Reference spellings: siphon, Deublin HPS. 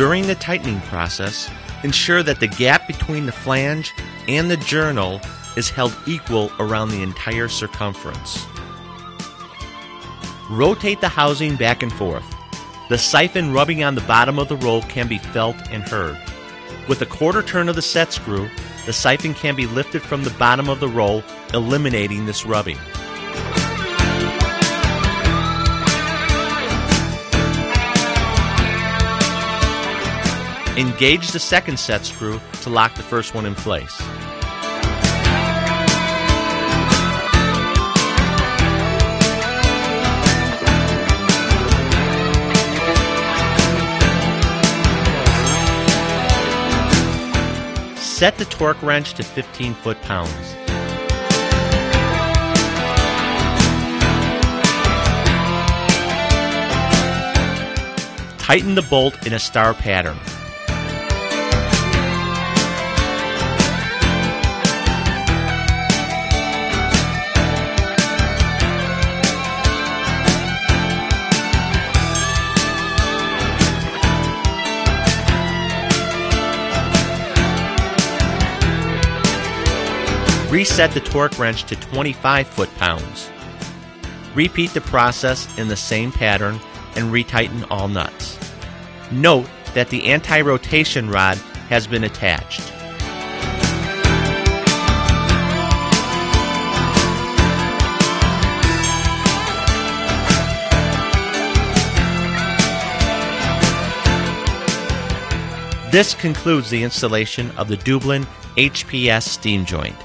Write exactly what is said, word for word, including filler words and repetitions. During the tightening process, ensure that the gap between the flange and the journal is held equal around the entire circumference. Rotate the housing back and forth. The siphon rubbing on the bottom of the roll can be felt and heard. With a quarter turn of the set screw, the siphon can be lifted from the bottom of the roll, eliminating this rubbing. Engage the second set screw to lock the first one in place. Set the torque wrench to fifteen foot-pounds. Tighten the bolt in a star pattern. Reset the torque wrench to twenty-five foot-pounds. Repeat the process in the same pattern and retighten all nuts. Note that the anti-rotation rod has been attached. This concludes the installation of the Deublin H P S steam joint.